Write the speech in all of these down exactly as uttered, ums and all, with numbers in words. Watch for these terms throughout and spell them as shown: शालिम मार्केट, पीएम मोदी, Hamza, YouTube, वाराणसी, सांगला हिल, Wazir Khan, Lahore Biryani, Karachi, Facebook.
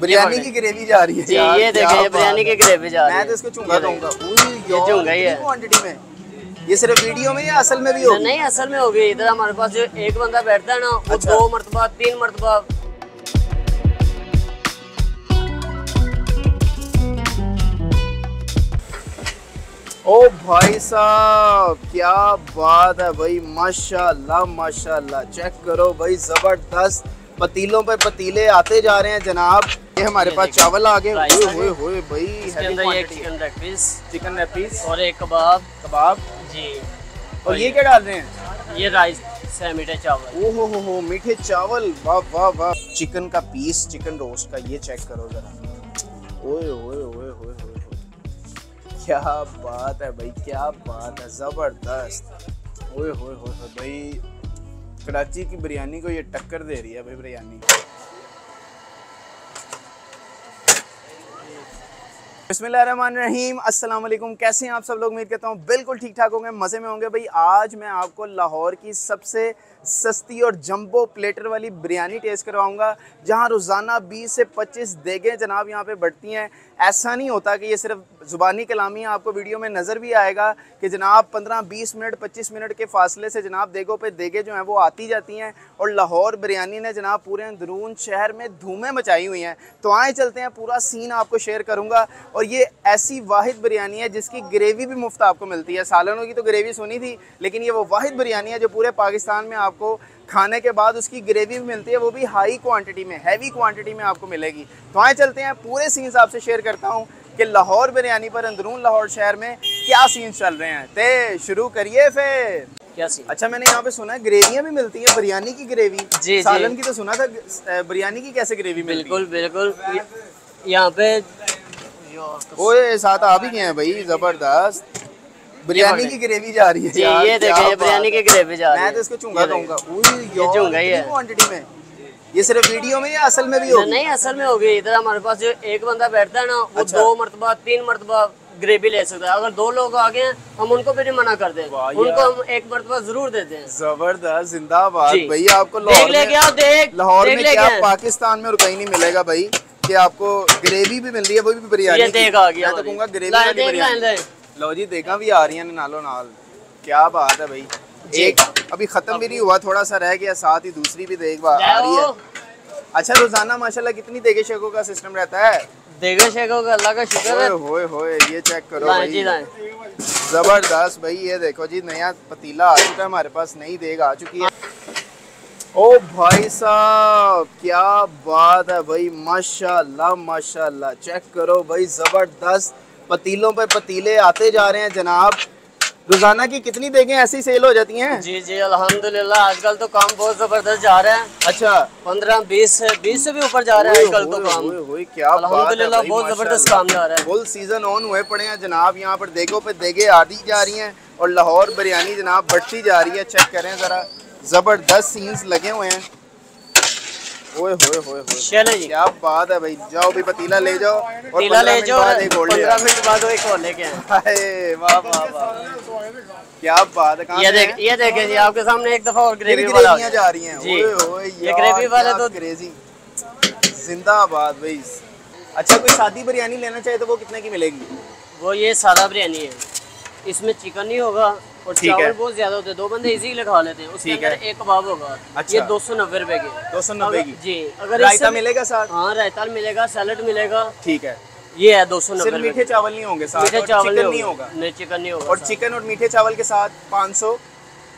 बिरयानी की ग्रेवी जा रही है। ये देखिए बिरयानी की ग्रेवी जा रही है। मैं तो इसको चूंगा दूंगा। ये चूंगा ही है क्वांटिटी में। ये सिर्फ वीडियो में या असल में भी होगी? नहीं असल में होगी। इधर हमारे पास जो एक बंदा बैठता है ना वो दो मरतबा तीन मरतबा। ओ भाई साहब क्या बात है भाई, माशाल्लाह माशाल्लाह। चेक करो भाई, जबरदस्त पतीलों पे पतीले आते जा रहे हैं जनाब। ये हमारे पास चावल आ गए, चिकन लेग पीस और एक कबाब। कबाब जी। और ये क्या डाल रहे हैं? ये राइस से मीठे चावल। ओ हो हो हो, मीठे चावल, वाह वाह वाह। चिकन का पीस, चिकन रोस्ट का, ये चेक करो जरा। ओए ओए ओए ओए, क्या बात है भाई, क्या बात है, जबरदस्त। ओए होए होए भाई, कराची की बिरयानी को ये टक्कर दे रही है भाई बिरयानी। बिस्मिल्लाहिर्रहमानिर्रहीम, अस्सलाम वालेकुम। कैसे हैं आप सब लोग? उम्मीद करता हूँ बिल्कुल ठीक ठाक होंगे, मज़े में होंगे। भाई आज मैं आपको लाहौर की सबसे सस्ती और जंबो प्लेटर वाली बिरयानी टेस्ट करवाऊँगा, जहाँ रोज़ाना बीस से पच्चीस देगें जनाब यहाँ पे बढ़ती हैं। ऐसा नहीं होता कि ये सिर्फ ज़ुबानी कलामी है, आपको वीडियो में नज़र भी आएगा कि जनाब पंद्रह बीस मिनट पच्चीस मिनट के फासले से जनाब देगों पे देगें जो हैं वो आती जाती हैं। और लाहौर बिरयानी ने जनाब पूरे अंदरून शहर में धूमें मचाई हुई हैं। तो आए चलते हैं, पूरा सीन आपको शेयर करूँगा। और ये ऐसी वाहिद बिरयानी है जिसकी ग्रेवी भी मुफ्त आपको मिलती है। सालनों की तो ग्रेवी सुनी थी, लेकिन ये वो वाहिद बिरयानी है जो पूरे पाकिस्तान में आपको खाने के बाद उसकी ग्रेवी भी मिलती है, वो भी हाई क्वांटिटी में, हैवी क्वांटिटी में आपको मिलेगी। तो आए चलते हैं, पूरे सीन्स आपसे शेयर करता हूँ कि लाहौर बिरयानी पर अंदरून लाहौर शहर में क्या सीन्स चल रहे हैं। ते शुरू करिए फिर। क्या सीन? अच्छा, मैंने यहाँ पे सुना है ग्रेवियाँ भी मिलती है, बिरयानी की ग्रेवी। जी, सालन की तो सुना था, बिरयानी की कैसे ग्रेवी? बिल्कुल बिल्कुल, यहाँ पे ओए साथ आ भी गए हैं भाई, जबरदस्त बिरयानी की ग्रेवी जा रही है। जी, ये देखिए बिरयानी की ग्रेवी जा रही है। मैं तो इसको चूंगा दूंगा। ये चूंगा ही है क्वांटिटी में। ये सिर्फ वीडियो में या असल में भी होगी? नहीं असल में होगी। इधर हमारे पास जो एक बंदा बैठता है ना वो दो मरतबा तीन मरतबा ग्रेवी ले सकता है। अगर दो लोग आ गए हम उनको भी नहीं मना कर दें, उनको हम एक मरतबा जरूर देते हैं। जबरदस्त, जिंदाबाद भाई। आपको लाहौर में क्या, पाकिस्तान में और कहीं नहीं मिलेगा भाई, कि आपको ग्रेवी भी मिल रही है वो भी बिरयानी। ये देखा आ गया, मैं तो कहूंगा ग्रेवी वाली बिरयानी। लो जी, देखा भी आ रही है नालो नाल। क्या बात है भाई, एक अभी खत्म भी नहीं हुआ, थोड़ा सा रह गया, साथ ही दूसरी भी देख आ रही है। अच्छा, रोजाना माशाल्लाह कितनी देगे शेकों का सिस्टम रहता है? देगे शेकों का अल्लाह का शुक्र है। होए होए, ये चेक करो भाई, जबरदस्त भाई। ये देखो जी, नया पतीला आ चुका है हमारे पास, नई देग आ चुकी है। ओ भाई साहब क्या बात है भाई, माशाल्लाह माशाल्लाह। चेक करो भाई, जबरदस्त पतीलों पे पतीले आते जा रहे हैं जनाब। रोजाना की कितनी देगें ऐसी सेल हो जाती हैं? जी जी, अल्हम्दुलिल्लाह। आजकल तो काम बहुत जबरदस्त जा रहा है। अच्छा, पंद्रह बीस बीस से भी ऊपर जा रहा है आजकल तो काम। हुए, हुए, क्या अल्हम्दुलिल्लाह, बहुत जबरदस्त काम जा रहा है। फुल सीजन ऑन हुए पड़े हैं जनाब, यहाँ पर देगों पे देगे आती जा रही है और लाहौर बिरयानी जनाब बढ़ती जा रही है। चेक करें जरा, जबरदस्त सीन्स लगे हुए हैं। ओए होए होए होए, क्या बात है भाई। जाओ भी पतीला ले जाओ और पतीला ले जाओ, पंद्रह मिनट बाद एक और लेके आए। वाह वाह वाह, क्या बात है। कहां ये देख, ये देखें जी आपके सामने एक दफा और ग्रेवी वाला जा रही है। ओए होए, ये ग्रेवी वाला तो क्रेजी, जिंदाबाद भाई। अच्छा, कोई सादी बिरयानी लेना चाहे तो वो कितने की मिलेगी? वो ये सादा बिरयानी है, इसमें चिकन नहीं होगा और चावल बहुत ज्यादा होते हैं, दो बंदे इजीली खा लेते हैं। उसके अंदर एक कबाब होगा। अच्छा, ये दो सौ नब्बे रुपए की। दो सौ नब्बे की जी। अगर रायता मिलेगा साथ? हाँ, रायता मिलेगा, सैलेड मिलेगा। ठीक है, ये है दो सौ नब्बे। मीठे चावल नहीं होंगे साथ, मीठे चावल नहीं होगा, नहीं चिकन नहीं होगा। और चिकन और मीठे चावल के साथ पाँच सौ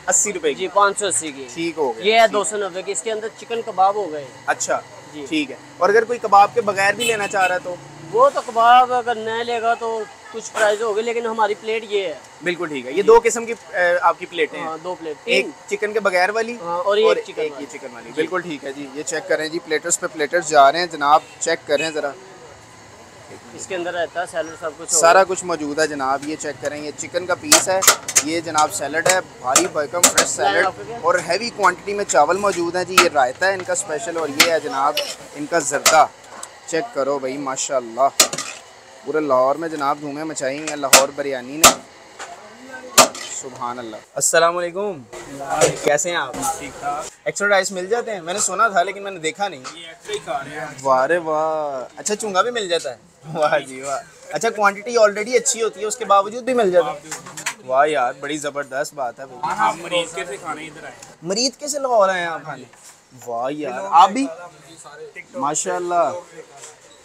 अस्सी रुपए की। पाँच सौ अस्सी की, ठीक हो गया। ये है दो सौ नब्बे की, इसके अंदर चिकन कबाब हो गए। अच्छा जी, ठीक है। और अगर कोई कबाब के बगैर भी लेना चाह रहा है तो? वो तो कबाब अगर नहीं लेगा तो कुछ प्राइस होगी, लेकिन हमारी प्लेट ये है। बिल्कुल ठीक है। ये दो किस्म की आपकी प्लेटें हैं? दो प्लेट, एक चिकन के बगैर वाली और ये चिकन वाली। चिकन वाली, बिल्कुल ठीक है जी। ये चेक करें जी, प्लेटर्स पे प्लेटर्स जा रहे हैं जनाब। चेक करें जरा, इसके अंदर रहता है सैलेड, सब कुछ सारा कुछ मौजूद है जनाब। ये चेक करें, ये चिकन का पीस है, ये जनाब सैलेड है, भारी भरकम फ्रेश सैलेड और हैवी क्वांटिटी में चावल मौजूद है जी। ये रायता है इनका स्पेशल और ये है जनाब इनका जर्दा। चेक करो भाई, माशाल्लाह पूरे लाहौर में जनाब धूमें मचाई हैं लाहौर बिरयानी ने। सुभान अल्लाह। अस्सलाम वालेकुम, कैसे हैं आप? ठीक ठाक। एक्स्ट्रा राइस मिल जाते हैं? मैंने सुना था लेकिन मैंने देखा नहीं। ये एक्स्ट्रा ही खा रहे हैं। वाह रे वाह, अच्छा चूंगा भी मिल जाता है? वाह जी वाह। अच्छा, क्वांटिटी ऑलरेडी अच्छी होती है उसके बावजूद भी मिल जाता है? वाह यार, बड़ी ज़बरदस्त बात है। आप मरीज कैसे खाने इधर आए? मरीज कैसे लाहौर आए आप खाने? वाह यार, आप भी माशाल्लाह,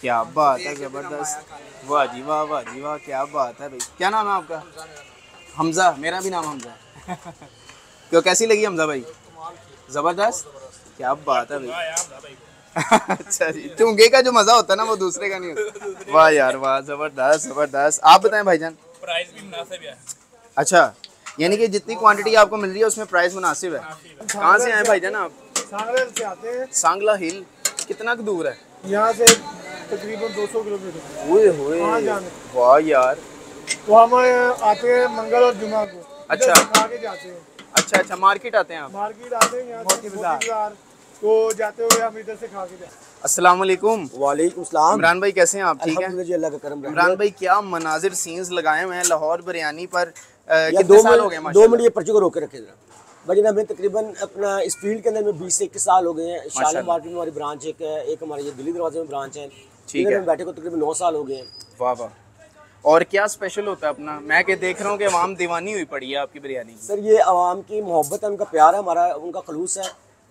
क्या बात है, ज़बरदस्त। वाह जी वाह, वाह जी वाह, क्या बात है भाई। क्या नाम है आपका? हमज़ा। मेरा भी नाम हमज़ा है। क्यों, कैसी लगी हमज़ा भाई? ज़बरदस्त, क्या बात है भाई। अच्छा जी, चूंगे का जो मज़ा होता है ना वो दूसरे का नहीं होता। वाह यार वाह, ज़बरदस्त ज़बरदस्त। आप बताएं भाईजान, प्राइस भी मुनासिब है? अच्छा, यानी कि जितनी क्वान्टिटी आपको मिल रही है उसमें प्राइस मुनासिब है। कहाँ से आए भाईजान आप? सांगला हिल से आते हैं। सांगला हिल कितना दूर है यहाँ से? तकरीबन दो सौ किलोमीटर। ओए होए, वाह यार। तो हम आते हैं मंगल और जुमा को। अच्छा, आगे जाते हैं। अच्छा अच्छा, मार्केट आते हैं आप? मार्केट आते हैं यहाँ से, बाजार तो जाते हुए हम इधर से खा के जाते हैं। अस्सलाम वालेकुम। वालेकुम सलाम। इमरान भाई कैसे हैं आप? ठीक हैं, अल्लाह का करम। इमरान भाई, क्या मनाजिर सीन्स लगाए हुए हैं लाहौर बिरयानी पर। दो साल हो गए, दो मिनट ये पर्चे को रोके रखे जरा। भाई मैं तकरीबन अपना इस फील्ड के अंदर में बीस से इक्कीस साल हो गए हैं। शालिम मार्केट में हमारी ब्रांच एक है, एक हमारे ये दिल्ली दरवाजे में ब्रांच है। ठीक है, बैठे को तकरीबन नौ साल हो गए हैं। वाह वाह, और क्या स्पेशल होता है अपना? मैं के देख रहा हूँ कि आवाम दीवानी हुई पड़ी है आपकी बिरयानी की। सर, ये आवाम की मोहब्बत है, उनका प्यार है, हमारा उनका खलूस है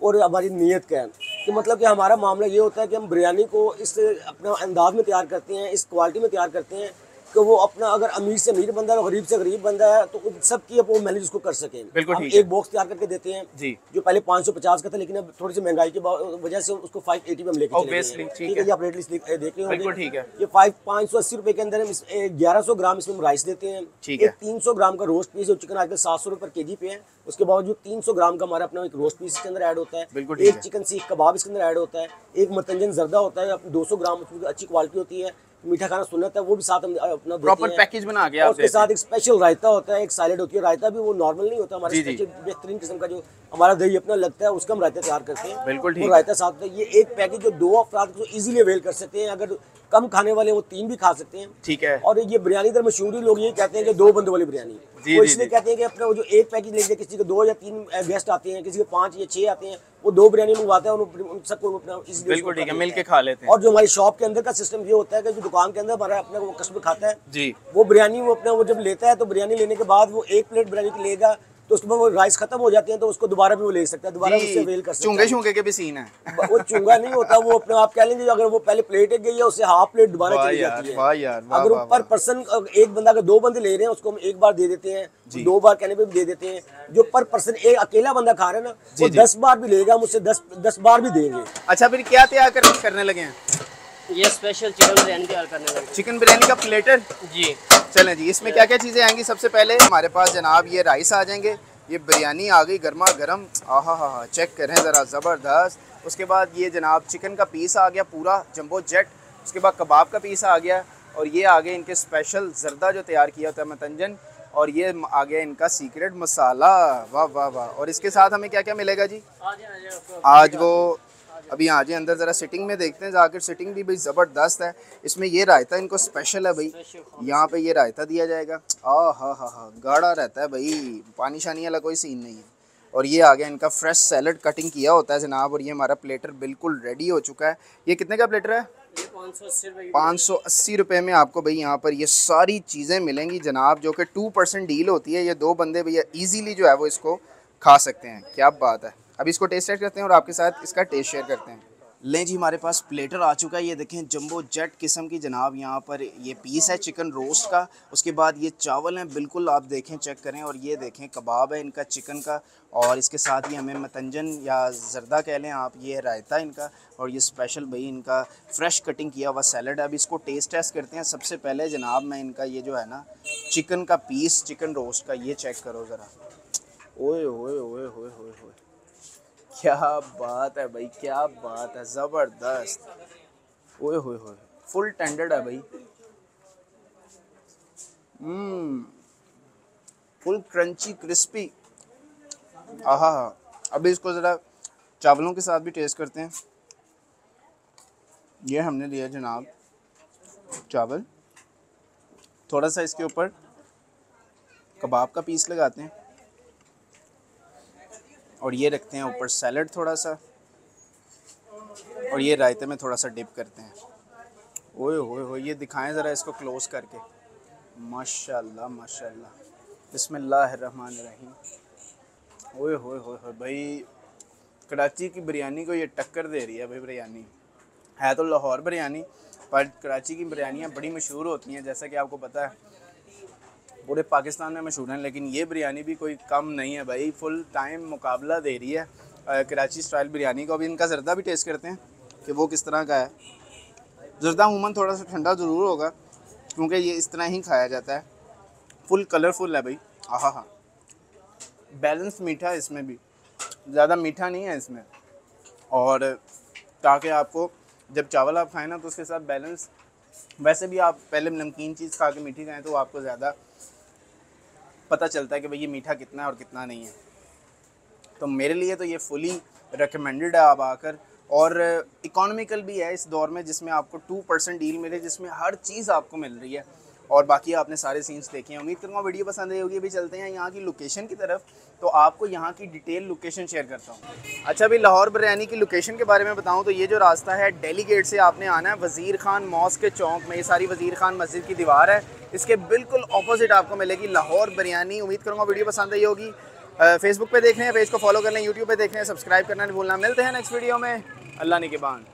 और हमारी नीयत का है। कि मतलब कि हमारा मामला ये होता है कि हम बिरयानी को इस अपना अंदाज में तैयार करते हैं, इस क्वालिटी में तैयार करते हैं कि वो अपना, अगर अमीर से अमीर बंदा है और गरीब से गरीब बंदा है तो सबकी वो मैनेज उसको कर सकें। बिल्कुल ठीक है। एक बॉक्स तैयार करके देते हैं जी, जो पहले पाँच सौ पचास का था लेकिन अब थोड़ी सी महंगाई की वजह से उसको फाइव एटी में हम लेके चले गए। ठीक है, ये आप रेट लिस्ट देख रहे होंगे। बिल्कुल ठीक है। ये फाइव पाँच सौ अस्सी रुपए के अंदर हम ग्यारह सौ ग्राम इसमें राइस देते हैं। ठीक है। तीन सौ ग्राम का रोस्ट पीस, चिकन आजकल सात सौ रुपए पर के जी पे है, उसके बावजूद तीन सौ ग्राम का हमारा अपना एक रोस्ट पीस इसके अंदर ऐड होता है। बिल्कुल। एक चिकन सीख कबाब इसके अंदर ऐड होता है, एक मतंजन जर्दा होता है दो सौ ग्राम, अच्छी क्वालिटी होती है, मीठा खाना सुनत है वो भी साथ हम अपना प्रॉपर पैकेज बना के। उसके साथ एक स्पेशल रायता होता है, एक सैलेड होती है। रायता भी वो नॉर्मल नहीं होता, हमारे बेहतरीन किस्म का जो हमारा दही अपना लगता है उसका हम रायता तैयार करते हैं। बिल्कुल ठीक है। रायता साथ, ये एक पैकेज जो दो अफराद को इजीली अवेल कर सकते हैं, अगर कम खाने वाले वो तीन भी खा सकते हैं। ठीक है। और ये बिरयानी इधर मशहूरी लोग ये कहते हैं कि दो बंदों वाली बिरयानी, वो इसलिए कहते हैं कि अपना जो एक पैकेज लेते हैं, किसी के दो या तीन गेस्ट आते हैं, किसी के पाँच या छह आते हैं, वो दो बिरयानी मंगवाते हैं उन सबको अपना। बिल्कुल ठीक है, मिल के खा लेते हैं। और जो हमारी शॉप के अंदर का सिस्टम ये होता है कि जो दुकान के अंदर हमारा अपना वो कस्टमर खाता है जी, वो बिरयानी वो अपना वो जब लेता है तो बिरयानी लेने के बाद वो एक प्लेट बिरयानी लेगा तो उसके बाद वो राइस खत्म हो जाते हैं तो उसको दोबारा भी वो ले सकता है, दोबारा उससे अवेल कर सकता है। चुंगे चुंगे के भी सीन है। वो चुंगा नहीं होता, वो अपने आप कह लेंगे, अगर वो पहले प्लेट एक गई है उससे हाफ प्लेट दोबारा चली जाती है। अगर वो पर पर्सन एक बंदा अगर दो बंदे ले रहे हैं उसको हम एक बार दे देते हैं, दो बार कहने पे भी दे देते हैं। जो पर पर्सन एक अकेला बंदा खा रहे है ना वो दस बार भी लेगा, हम उससे दस दस बार भी देंगे। अच्छा, फिर क्या तैयार करने लगे हैं? ये स्पेशल चिकन बिरयानी तैयार करने लगे। चिकन बिरयानी का प्लेटर जी। चलें जी, इसमें क्या क्या चीज़ें आएंगी? सबसे पहले हमारे पास जनाब ये राइस आ जाएंगे, ये बिरयानी आ गई गरमा गरम, आहा हा हा, चेक करें ज़रा, ज़बरदस्त। उसके बाद ये जनाब चिकन का पीस आ गया पूरा जंबो जेट, उसके बाद कबाब का पीस आ गया, और ये आ गए इनके स्पेशल जर्दा जो तैयार किया होता है मतंजन, और ये आ गया इनका सीक्रेट मसाला। वाह वाह वाह। और इसके साथ हमें क्या क्या मिलेगा जी? आज वो अभी आ जाए अंदर ज़रा सिटिंग में देखते हैं जाकर। सिटिंग भी भाई ज़बरदस्त है, इसमें ये रायता इनको स्पेशल है भाई, यहाँ पे ये रायता दिया जाएगा। आ हा हा हा, गाढ़ा रहता है भाई, पानी शानी वाला कोई सीन नहीं है। और ये आ गया इनका फ्रेश सैलड, कटिंग किया होता है जनाब। और ये हमारा प्लेटर बिल्कुल रेडी हो चुका है। ये कितने का प्लेटर है? पाँच सौ अस्सी रुपये में आपको भाई यहाँ पर ये सारी चीज़ें मिलेंगी जनाब, जो कि टू परसेंट डील होती है। ये दो बंदे भैया ईजीली जो है वो इसको खा सकते हैं। क्या बात है। अभी इसको टेस्ट शेयर करते हैं और आपके साथ इसका टेस्ट शेयर करते हैं। लें जी, हमारे पास प्लेटर आ चुका है, ये देखें जंबो जेट किस्म की जनाब। यहाँ पर ये पीस है चिकन रोस्ट का, उसके बाद ये चावल हैं बिल्कुल, आप देखें चेक करें, और ये देखें कबाब है इनका चिकन का, और इसके साथ ही हमें मतंजन या जर्दा कह लें आप, ये रायता इनका, और ये स्पेशल भाई इनका फ्रेश कटिंग किया हुआ सैलड है। अब इसको टेस्ट टेस्ट करते हैं। सबसे पहले जनाब मैं इनका ये जो है ना चिकन का पीस, चिकन रोस्ट का, ये चेक करो ज़रा। ओए ओए ओए ओए ओए, क्या बात है भाई, क्या बात है, ज़बरदस्त। ओए होए होए, फुल टेंडर्ड है भाई, हम्म, फुल क्रंची क्रिस्पी। आहा, अभी इसको ज़रा चावलों के साथ भी टेस्ट करते हैं। ये हमने लिया जनाब चावल, थोड़ा सा इसके ऊपर कबाब का पीस लगाते हैं। और ये रखते हैं ऊपर सैलड थोड़ा सा, और ये रायते में थोड़ा सा डिप करते हैं। ओए होए होए, ये दिखाएं ज़रा इसको क्लोज़ करके। माशाल्लाह माशाल्लाह, बिस्मिल्लाहिर्रहमानिर्रहीम। ओए होए होए होए भाई, कराची की बिरयानी को ये टक्कर दे रही है भाई। बिरयानी है तो लाहौर बिरयानी, पर कराची की बिरयानियाँ बड़ी मशहूर होती हैं, जैसा कि आपको पता है पूरे पाकिस्तान में मशहूर हैं, लेकिन ये बिरयानी भी कोई कम नहीं है भाई। फुल टाइम मुकाबला दे रही है आ, कराची स्टाइल बिरयानी को। अभी इनका ज़रदा भी टेस्ट करते हैं कि वो किस तरह का है। ज़रदा अमूमन थोड़ा सा ठंडा ज़रूर होगा, क्योंकि ये इस तरह ही खाया जाता है। फुल कलरफुल है भाई। आहा हा, बैलेंस मीठा है इसमें भी, ज़्यादा मीठा नहीं है इसमें, और ताकि आपको जब चावल आप खाएँ ना तो उसके साथ बैलेंस। वैसे भी आप पहले नमकीन चीज़ खा के मीठी खाएँ तो आपको ज़्यादा पता चलता है कि भाई ये मीठा कितना है और कितना नहीं है। तो मेरे लिए तो ये फुली रिकमेंडेड है आप आकर, और इकोनॉमिकल भी है इस दौर में जिसमें आपको टू परसेंट डील मिले, जिसमें हर चीज़ आपको मिल रही है। और बाकी आपने सारे सीन्स देखे हैं, उम्मीद करूँगा वीडियो पसंद आई होगी। अभी चलते हैं यहाँ की लोकेशन की तरफ, तो आपको यहाँ की डिटेल लोकेशन शेयर करता हूँ। अच्छा, अभी लाहौर बिरयानी की लोकेशन के बारे में बताऊँ तो ये जो रास्ता है डेली गेट से आपने आना है वज़ीर खान मॉस्क के चौंक में। ये सारी वज़ीर खान मस्जिद की दीवार है, इसके बिल्कुल ऑपोजिट आपको मिलेगी लाहौर बिरयानी। उम्मीद करूँगा वीडियो पसंद आई होगी। फेसबुक पे देख रहे हैं, पेज को फॉलो कर लें, यूट्यूब पे देख रहे हैं, सब्सक्राइब करना नहीं भूलना। मिलते हैं नेक्स्ट वीडियो में, अल्लाह निगहबान।